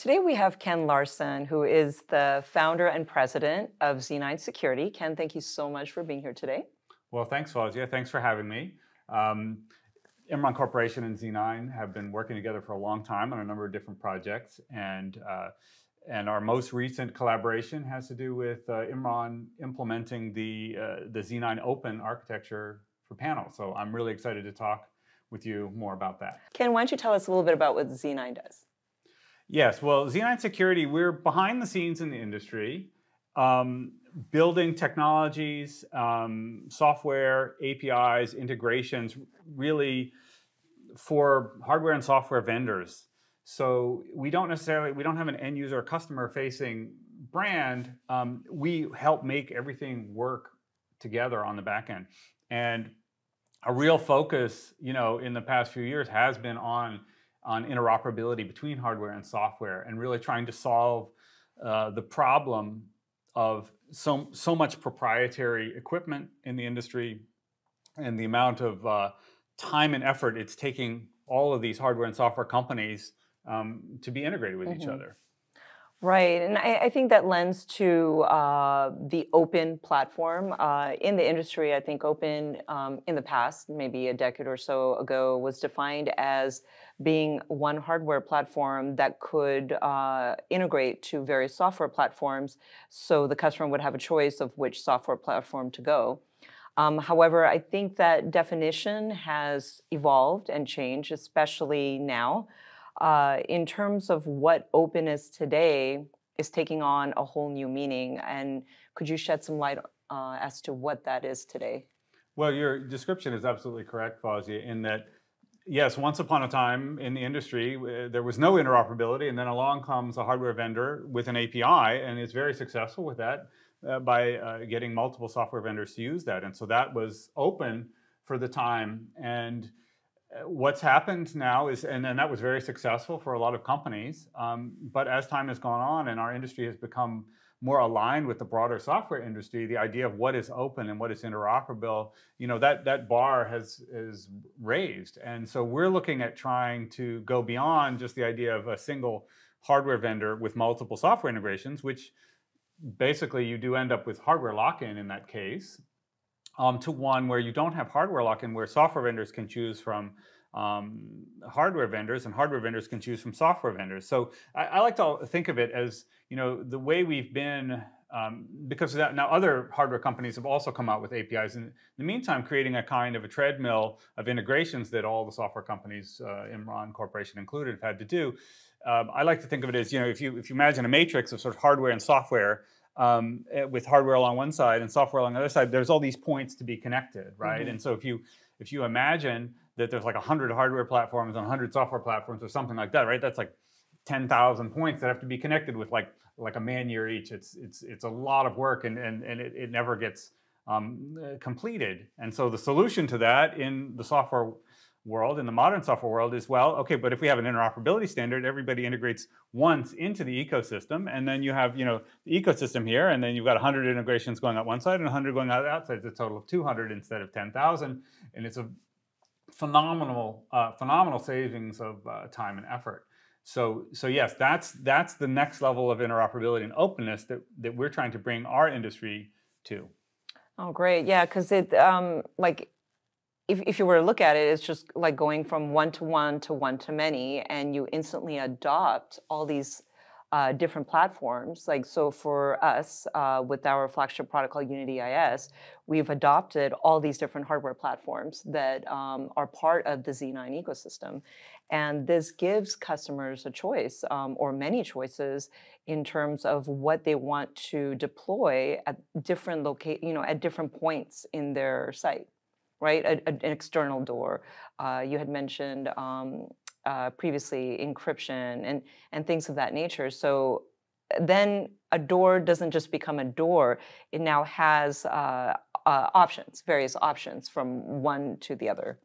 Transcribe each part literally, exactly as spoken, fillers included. Today we have Ken Larson, who is the founder and president of Z nine Security. Ken, thank you so much for being here today. Well, thanks, Fawzia. Thanks for having me. Um, Imron Corporation and Z nine have been working together for a long time on a number of different projects, and uh, and our most recent collaboration has to do with uh, Imron implementing the uh, the Z nine Open architecture for panels. So I'm really excited to talk with you more about that. Ken, why don't you tell us a little bit about what Z nine does? Yes, well, Z nine Security, we're behind the scenes in the industry, um, building technologies, um, software, A P Is, integrations, really for hardware and software vendors. So we don't necessarily, we don't have an end user customer facing brand. Um, we help make everything work together on the back end. And a real focus, you know, in the past few years has been on on interoperability between hardware and software, and really trying to solve uh, the problem of so, so much proprietary equipment in the industry and the amount of uh, time and effort it's taking all of these hardware and software companies um, to be integrated with mm-hmm. each other. Right, and I, I think that lends to uh, the open platform. Uh, in the industry, I think open um, in the past, maybe a decade or so ago, was defined as being one hardware platform that could uh, integrate to various software platforms, so the customer would have a choice of which software platform to go. Um, however, I think that definition has evolved and changed, especially now. Uh, in terms of what open is today, is taking on a whole new meaning. And could you shed some light uh, as to what that is today? Well, your description is absolutely correct, Fawzia, in that, yes, once upon a time in the industry, uh, there was no interoperability, and then along comes a hardware vendor with an A P I and is very successful with that uh, by uh, getting multiple software vendors to use that. And so that was open for the time. And what's happened now is, and, and that was very successful for a lot of companies, um, but as time has gone on and our industry has become more aligned with the broader software industry, the idea of what is open and what is interoperable, you know, that, that bar has is raised. And so we're looking at trying to go beyond just the idea of a single hardware vendor with multiple software integrations, which basically you do end up with hardware lock-in in that case. Um, to one where you don't have hardware lock-in, where software vendors can choose from um, hardware vendors, and hardware vendors can choose from software vendors. So I, I like to think of it as, you know, the way we've been, um, because of that, now other hardware companies have also come out with A P Is. And in the meantime, creating a kind of a treadmill of integrations that all the software companies, uh, Imron Corporation included, have had to do. Um, I like to think of it as, you know, if you if you imagine a matrix of sort of hardware and software. Um, with hardware along one side and software along the other side, there's all these points to be connected, right? Mm-hmm. And so if you if you imagine that there's like one hundred hardware platforms and one hundred software platforms or something like that, right? That's like ten thousand points that have to be connected with like like a man year each. It's it's it's a lot of work, and and and it, it never gets um, completed. And so the solution to that in the software world, in the modern software world, is, well, okay, but if we have an interoperability standard, everybody integrates once into the ecosystem, and then you have, you know, the ecosystem here, and then you've got one hundred integrations going out one side and one hundred going out the outside. It's a total of two hundred instead of ten thousand, and it's a phenomenal, uh, phenomenal savings of uh, time and effort. So, so yes, that's that's the next level of interoperability and openness that that we're trying to bring our industry to. Oh, great, yeah, because it um, like. If, if you were to look at it, it's just like going from one-to-one to one-to-many, and you instantly adopt all these uh, different platforms. Like, so for us, uh, with our flagship product called Unity I S, we've adopted all these different hardware platforms that um, are part of the Z nine ecosystem. And this gives customers a choice, um, or many choices, in terms of what they want to deploy at different loca- you know, at different points in their site. Right, a, a, an external door. Uh, you had mentioned um, uh, previously encryption and and things of that nature. So then a door doesn't just become a door; it now has uh, uh, options, various options from one to the other.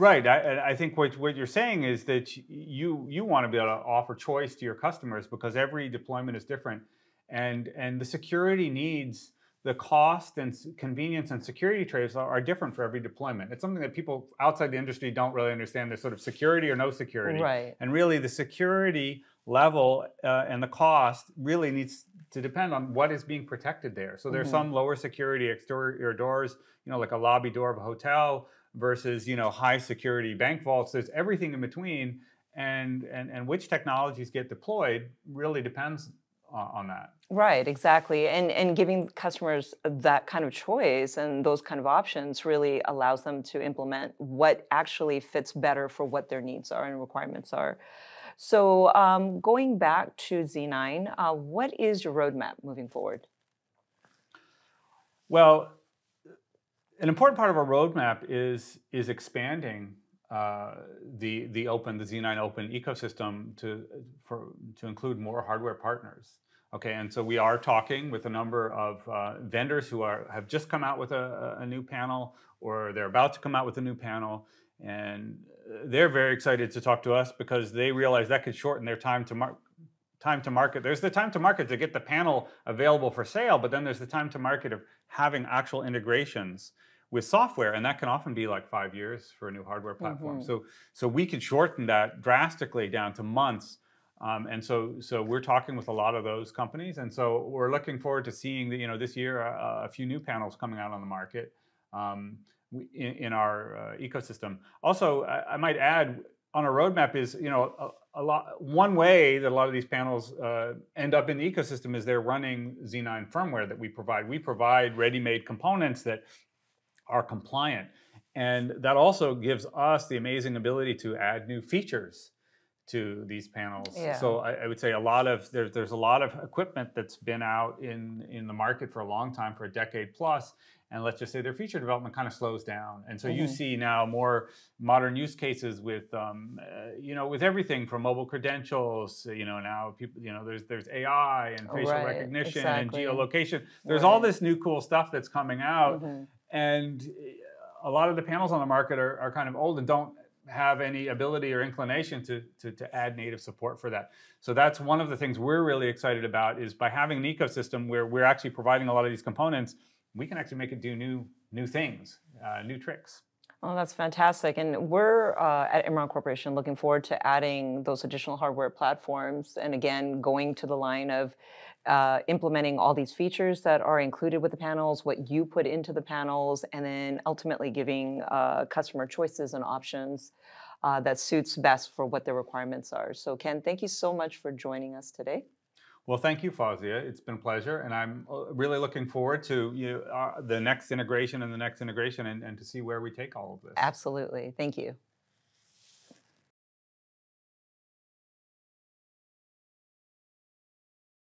Right. I, I think what what you're saying is that you you want to be able to offer choice to your customers, because every deployment is different, and and the security needs. The cost and convenience and security trades are different for every deployment. It's something that people outside the industry don't really understand. There's sort of security or no security. Right. And really the security level uh, and the cost really needs to depend on what is being protected there. So there's mm-hmm. some lower security exterior doors, you know, like a lobby door of a hotel versus, you know, high security bank vaults. There's everything in between, and and and which technologies get deployed really depends on, on that. Right, exactly. And and giving customers that kind of choice and those kind of options really allows them to implement what actually fits better for what their needs are and requirements are. So um, going back to Z nine, uh, what is your roadmap moving forward? Well, an important part of our roadmap is is expanding uh, the the open the Z nine Open ecosystem to for to include more hardware partners. Okay, and so we are talking with a number of uh, vendors who are have just come out with a, a new panel, or they're about to come out with a new panel, and they're very excited to talk to us because they realize that could shorten their time to mar time to market. There's the time to market to get the panel available for sale, but then there's the time to market of having actual integrations with software, and that can often be like five years for a new hardware platform. Mm-hmm. So, so we could shorten that drastically down to months. Um, and so, so we're talking with a lot of those companies, and so we're looking forward to seeing the, you know, this year uh, a few new panels coming out on the market um, in, in our uh, ecosystem. Also, I, I might add on our roadmap is, you know, a, a lot. One way that a lot of these panels uh, end up in the ecosystem is they're running Z nine firmware that we provide. We provide ready-made components that are compliant, and that also gives us the amazing ability to add new features to these panels. Yeah. So I, I would say a lot of, there, there's a lot of equipment that's been out in, in the market for a long time, for a decade plus, and let's just say their feature development kind of slows down. And so mm-hmm. you see now more modern use cases with, um, uh, you know, with everything from mobile credentials, you know, now people, you know, there's, there's A I and facial right. recognition exactly. and geolocation. There's right. all this new cool stuff that's coming out. Mm-hmm. And a lot of the panels on the market are, are kind of old and don't have any ability or inclination to, to, to add native support for that. So that's one of the things we're really excited about, is by having an ecosystem where we're actually providing a lot of these components, we can actually make it do new, new things, uh, new tricks. Oh, that's fantastic. And we're uh, at Imron Corporation looking forward to adding those additional hardware platforms, and again, going to the line of uh, implementing all these features that are included with the panels, what you put into the panels, and then ultimately giving uh, customer choices and options uh, that suits best for what their requirements are. So Ken, thank you so much for joining us today. Well, thank you, Fawzia. It's been a pleasure, and I'm really looking forward to you know, uh, the next integration and the next integration and, and to see where we take all of this. Absolutely. Thank you.